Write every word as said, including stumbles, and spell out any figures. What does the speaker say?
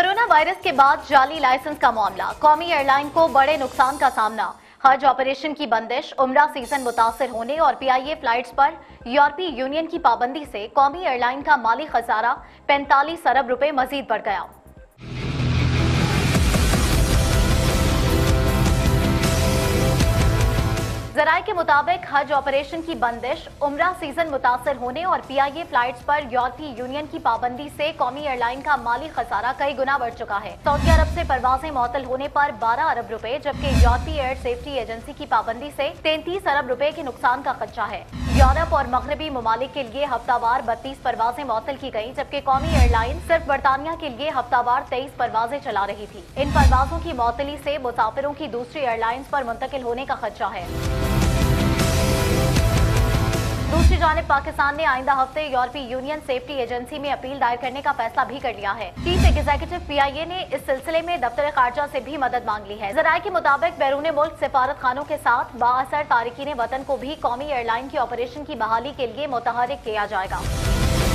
Corona virus के बाद जाली लाइसेंस का मामला, कौमी एयरलाइन को बड़े नुकसान का सामना। हज ऑपरेशन की बंदिश, उमरा सीजन मुतासर होने और पीआईए फ्लाइट्स पर यूरोपीय यूनियन की पाबंदी से कौमी एयरलाइन का माली खसारा पैंतालीस अरब रुपए मजीद बढ़ गया। जराये के मुताबिक हज ऑपरेशन की बंदिश, उमरा सीजन मुतासर होने और पीआईए फ्लाइट्स पर यूरोपीय यूनियन की पाबंदी से कौमी एयरलाइन का माली खसारा कई गुना बढ़ चुका है। सऊदी अरब से परवाजें मौतल होने पर बारह अरब रुपए, जबकि यूरोपीय एयर सेफ्टी एजेंसी की पाबंदी से तैंतीस अरब रुपए के नुकसान का खदशा है। यूरोप और मगरबी ममालिक के लिए हफ्तावार बत्तीस परवाजें मौतल की गयी, जबकि कौमी एयरलाइन सिर्फ बरतानिया के लिए हफ्तावार तेईस परवाजें चला रही थी। इन परवाजों की मौतली से मुसाफिरों की दूसरी एयरलाइंस पर मुंतकिल होने का खदशा है। दूसरी जानिब पाकिस्तान ने आइंदा हफ्ते यूरोपीय यूनियन सेफ्टी एजेंसी में अपील दायर करने का फैसला भी कर लिया है। चीफ एग्जीक्यूटिव पीआईए ने इस सिलसिले में दफ्तर खारजा से भी मदद मांग ली है। जराये के मुताबिक बैरून मुल्क सिफारत खानों के साथ बाअसर तारिकीन वतन को भी कौमी एयरलाइन की ऑपरेशन की बहाली के लिए मुतहरिक किया जाएगा।